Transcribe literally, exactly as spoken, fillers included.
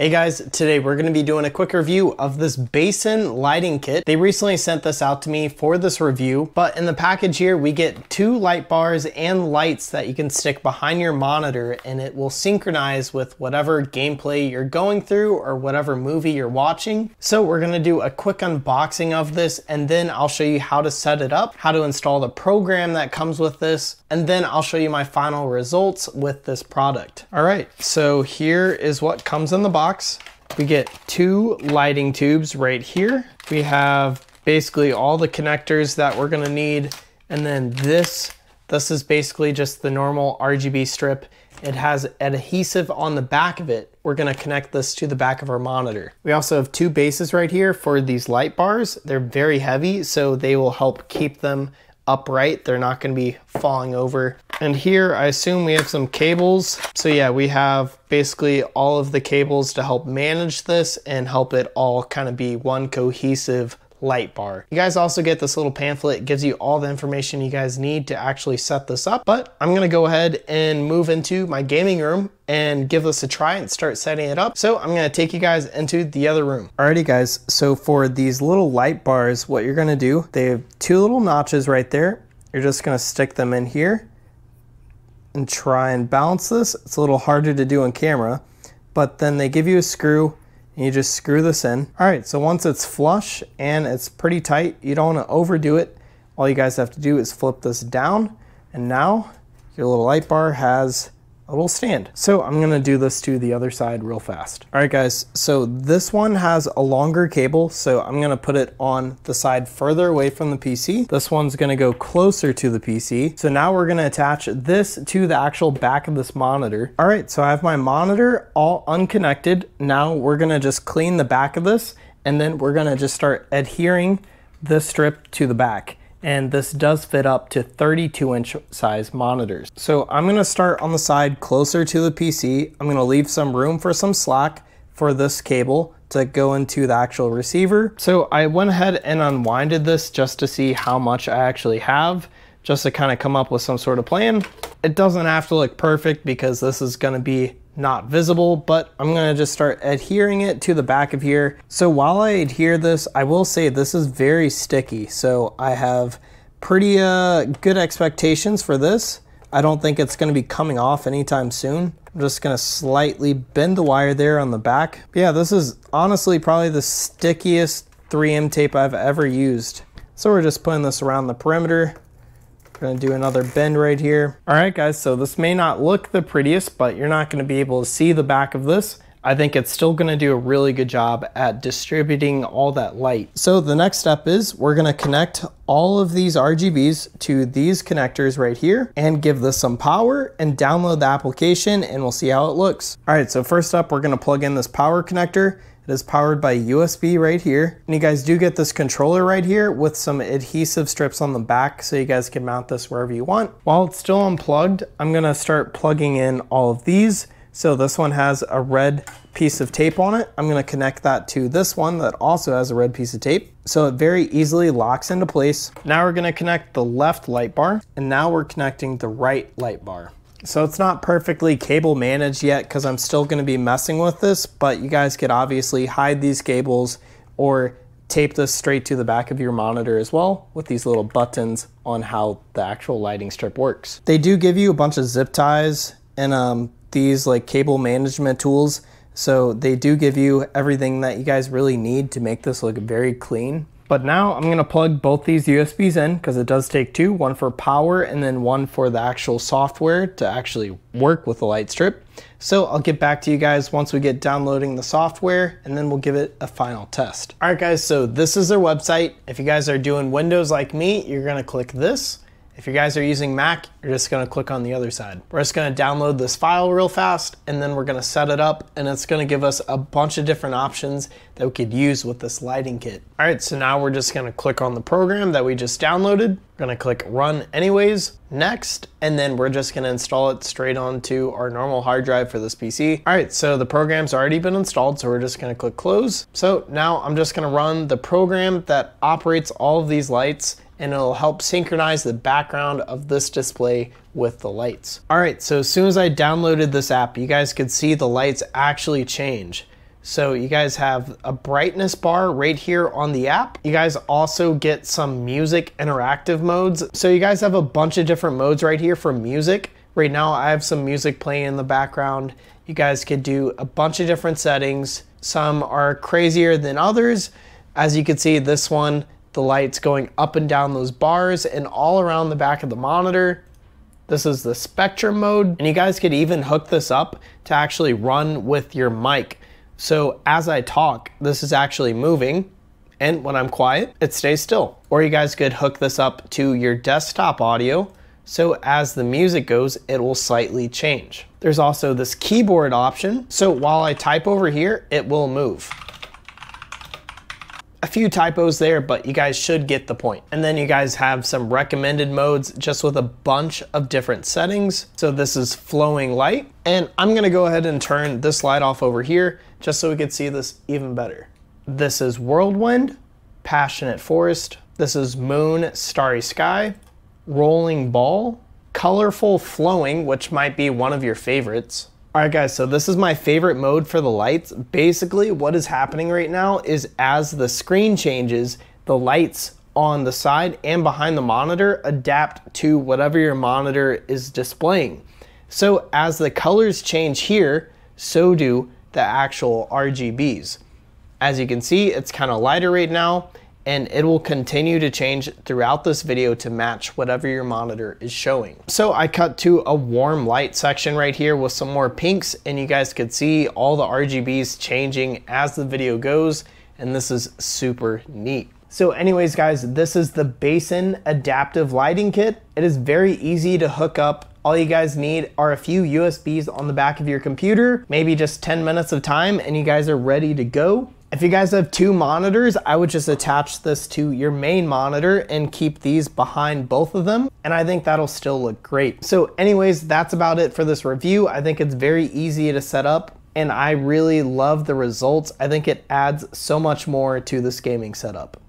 Hey guys, today we're gonna be doing a quick review of this Bason lighting kit. They recently sent this out to me for this review, but in the package here, we get two light bars and lights that you can stick behind your monitor and it will synchronize with whatever gameplay you're going through or whatever movie you're watching. So we're gonna do a quick unboxing of this and then I'll show you how to set it up, how to install the program that comes with this, and then I'll show you my final results with this product. All right, so here is what comes in the box. We get two lighting tubes right here. We have basically all the connectors that we're gonna need. And then this, this is basically just the normal R G B strip. It has adhesive on the back of it. We're gonna connect this to the back of our monitor. We also have two bases right here for these light bars. They're very heavy, so they will help keep them upright. They're not gonna be falling over. And here, I assume we have some cables. So yeah, we have basically all of the cables to help manage this and help it all kind of be one cohesive light bar. You guys also get this little pamphlet. It gives you all the information you guys need to actually set this up. But I'm gonna go ahead and move into my gaming room and give this a try and start setting it up. So I'm gonna take you guys into the other room. Alrighty guys, so for these little light bars, what you're gonna do, they have two little notches right there. You're just gonna stick them in here and try and balance this. It's a little harder to do on camera, but then they give you a screw and you just screw this in. All right, so once it's flush and it's pretty tight, you don't wanna overdo it. All you guys have to do is flip this down and now your little light bar has a little stand. So I'm gonna do this to the other side real fast. All right guys, so this one has a longer cable, so I'm gonna put it on the side further away from the P C. This one's gonna go closer to the P C. So now we're gonna attach this to the actual back of this monitor. All right, so I have my monitor all unconnected. Now we're gonna just clean the back of this and then we're gonna just start adhering this strip to the back. And this does fit up to thirty-two inch size monitors. So I'm gonna start on the side closer to the P C. I'm gonna leave some room for some slack for this cable to go into the actual receiver. So I went ahead and unwinded this just to see how much I actually have, just to kind of come up with some sort of plan. It doesn't have to look perfect because this is gonna be not visible, but I'm gonna just start adhering it to the back of here. So while I adhere this, I will say this is very sticky. So I have pretty uh, good expectations for this. I don't think it's gonna be coming off anytime soon. I'm just gonna slightly bend the wire there on the back. But yeah, this is honestly probably the stickiest three M tape I've ever used. So we're just putting this around the perimeter. Gonna do another bend right here. All right guys, so this may not look the prettiest, but you're not gonna be able to see the back of this. I think it's still gonna do a really good job at distributing all that light. So the next step is we're gonna connect all of these R G Bs to these connectors right here and give this some power and download the application and we'll see how it looks. All right, so first up, we're gonna plug in this power connector. It is powered by U S B right here. And you guys do get this controller right here with some adhesive strips on the back so you guys can mount this wherever you want. While it's still unplugged, I'm gonna start plugging in all of these. So this one has a red piece of tape on it. I'm gonna connect that to this one that also has a red piece of tape. So it very easily locks into place. Now we're gonna connect the left light bar and now we're connecting the right light bar. So it's not perfectly cable managed yet because I'm still gonna be messing with this, but you guys could obviously hide these cables or tape this straight to the back of your monitor as well with these little buttons on how the actual lighting strip works. They do give you a bunch of zip ties and um, these like cable management tools. So they do give you everything that you guys really need to make this look very clean. But now I'm gonna plug both these U S Bs in because it does take two, one for power and then one for the actual software to actually work with the light strip. So I'll get back to you guys once we get downloading the software and then we'll give it a final test. All right guys, so this is their website. If you guys are doing Windows like me, you're gonna click this. If you guys are using Mac, you're just gonna click on the other side. We're just gonna download this file real fast and then we're gonna set it up and it's gonna give us a bunch of different options that we could use with this lighting kit. All right, so now we're just gonna click on the program that we just downloaded. We're gonna click run anyways, next, and then we're just gonna install it straight onto our normal hard drive for this P C. All right, so the program's already been installed, so we're just gonna click close. So now I'm just gonna run the program that operates all of these lights and it'll help synchronize the background of this display with the lights. All right, so as soon as I downloaded this app, you guys could see the lights actually change. So you guys have a brightness bar right here on the app. You guys also get some music interactive modes. So you guys have a bunch of different modes right here for music. Right now I have some music playing in the background. You guys could do a bunch of different settings. Some are crazier than others. As you can see, this one, the light's going up and down those bars and all around the back of the monitor. This is the spectrum mode, and you guys could even hook this up to actually run with your mic. So as I talk, this is actually moving, and when I'm quiet, it stays still. Or you guys could hook this up to your desktop audio, so as the music goes, it will slightly change. There's also this keyboard option, so while I type over here, it will move. A few typos there, but you guys should get the point. And then you guys have some recommended modes just with a bunch of different settings. So this is flowing light, and I'm gonna go ahead and turn this light off over here just so we can see this even better. This is whirlwind, passionate forest. This is moon, starry sky, rolling ball, colorful flowing, which might be one of your favorites. All right guys, so this is my favorite mode for the lights. Basically what is happening right now is as the screen changes, the lights on the side and behind the monitor adapt to whatever your monitor is displaying. So as the colors change here, so do the actual R G Bs. As you can see, it's kind of lighter right now, and it will continue to change throughout this video to match whatever your monitor is showing. So I cut to a warm light section right here with some more pinks, and you guys could see all the R G Bs changing as the video goes, and this is super neat. So anyways guys, this is the Bason Adaptive Lighting Kit. It is very easy to hook up. All you guys need are a few U S Bs on the back of your computer, maybe just ten minutes of time, and you guys are ready to go. If you guys have two monitors, I would just attach this to your main monitor and keep these behind both of them, and I think that'll still look great. So anyways, that's about it for this review. I think it's very easy to set up, and I really love the results. I think it adds so much more to this gaming setup.